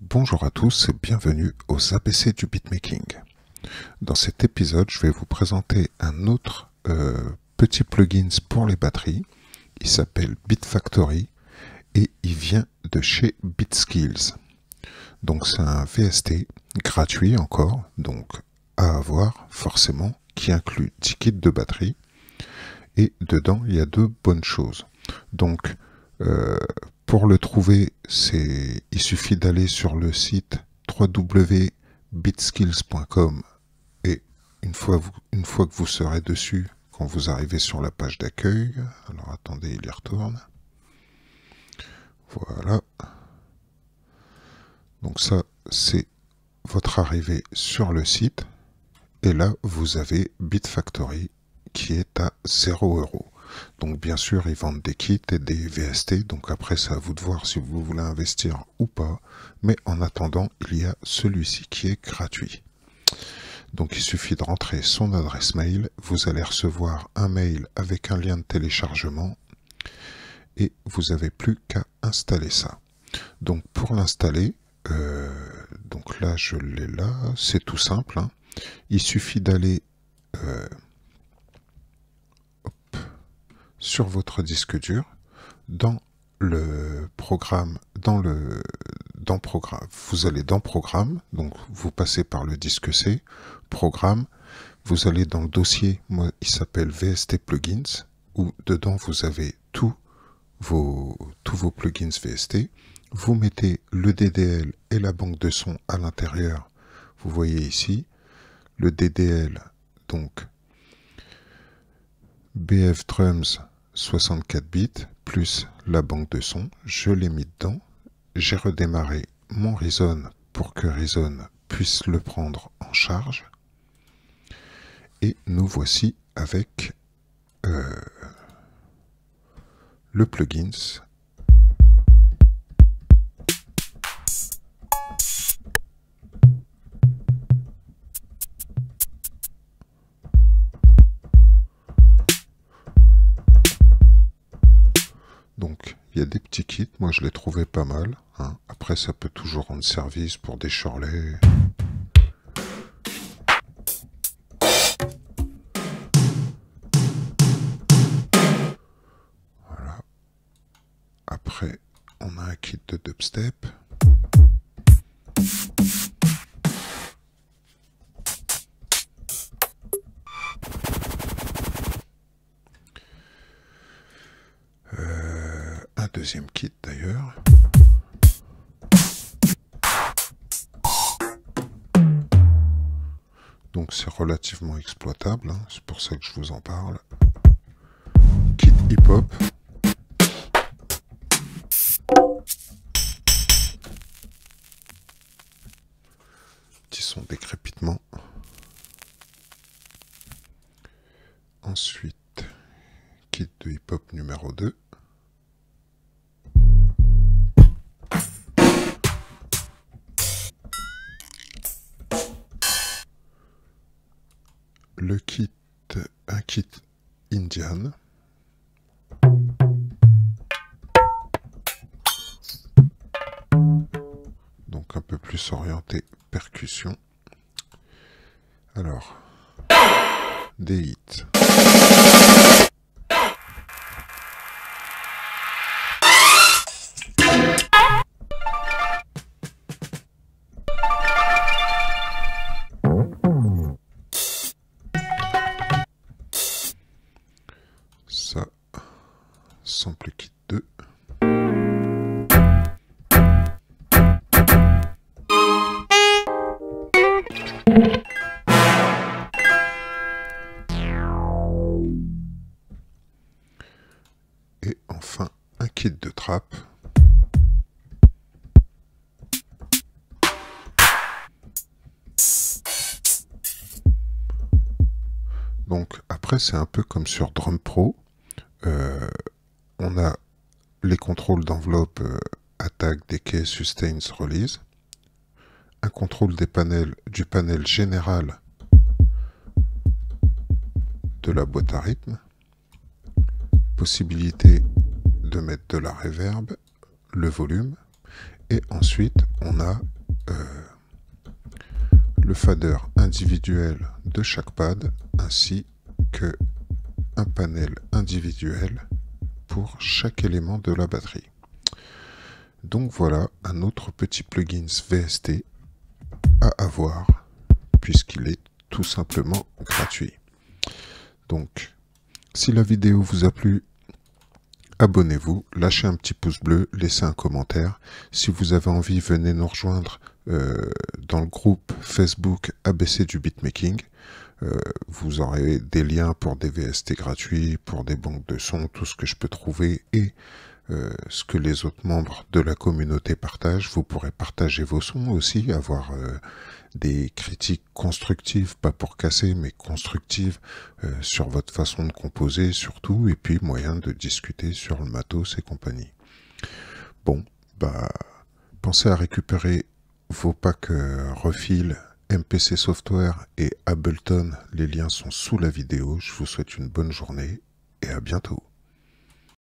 Bonjour à tous et bienvenue aux ABC du beatmaking. Dans cet épisode, je vais vous présenter un autre petit plugin pour les batteries. Il s'appelle Beatfactory et il vient de chez BeatSkills. Donc c'est un VST gratuit encore, donc à avoir forcément, qui inclut 10 kits de batterie. Et dedans, il y a deux bonnes choses. Donc pour le trouver, il suffit d'aller sur le site www.beatskills.com et une fois que vous serez dessus, quand vous arrivez sur la page d'accueil, alors attendez, il y retourne. Voilà. Donc ça, c'est votre arrivée sur le site. Et là, vous avez Beatfactory qui est à 0 €. Donc bien sûr, ils vendent des kits et des VST, donc après c'est à vous de voir si vous voulez investir ou pas, mais en attendant, il y a celui-ci qui est gratuit. Donc il suffit de rentrer son adresse mail, vous allez recevoir un mail avec un lien de téléchargement, et vous n'avez plus qu'à installer ça. Donc pour l'installer, donc là je l'ai là, c'est tout simple, hein. Il suffit d'aller sur votre disque dur, dans le programme, vous allez dans programme, donc vous passez par le disque C, programme, vous allez dans le dossier, moi il s'appelle VST plugins, où dedans vous avez tous vos plugins VST, vous mettez le DDL et la banque de son à l'intérieur, vous voyez ici, le DDL, donc BF Drums 64 bits plus la banque de son, je l'ai mis dedans, j'ai redémarré mon Reason pour que Reason puisse le prendre en charge et nous voici avec le plugin. Donc, il y a des petits kits, moi je les trouvais pas mal, hein. Après ça peut toujours rendre service pour des shortlets. Voilà. Après, on a un kit de dubstep. Deuxième kit d'ailleurs. Donc c'est relativement exploitable, hein, c'est pour ça que je vous en parle. Kit hip-hop. Petit son d'écrépitement. Ensuite, kit de hip-hop numéro 2. Un kit indian. Donc un peu plus orienté percussion. Alors, des hits. Sample kit 2. Et enfin un kit de trappe. Donc après c'est un peu comme sur Drum Pro. On a les contrôles d'enveloppe, attaque, decay, sustain, release, un contrôle des panels, du panel général de la boîte à rythme, possibilité de mettre de la reverb, le volume, Et ensuite, on a le fader individuel de chaque pad, ainsi que un panel individuel pour chaque élément de la batterie. Donc voilà un autre petit plugin VST à avoir, puisqu'il est tout simplement gratuit. Donc, si la vidéo vous a plu, abonnez-vous, lâchez un petit pouce bleu, laissez un commentaire. Si vous avez envie, venez nous rejoindre dans le groupe Facebook ABC du beatmaking. Vous aurez des liens pour des VST gratuits, pour des banques de sons, tout ce que je peux trouver et ce que les autres membres de la communauté partagent. Vous pourrez partager vos sons aussi, avoir des critiques constructives, pas pour casser, mais constructives sur votre façon de composer surtout, et puis moyen de discuter sur le matos et compagnie. Bon, bah, pensez à récupérer vos packs refil, MPC Software et Ableton, les liens sont sous la vidéo. Je vous souhaite une bonne journée et à bientôt.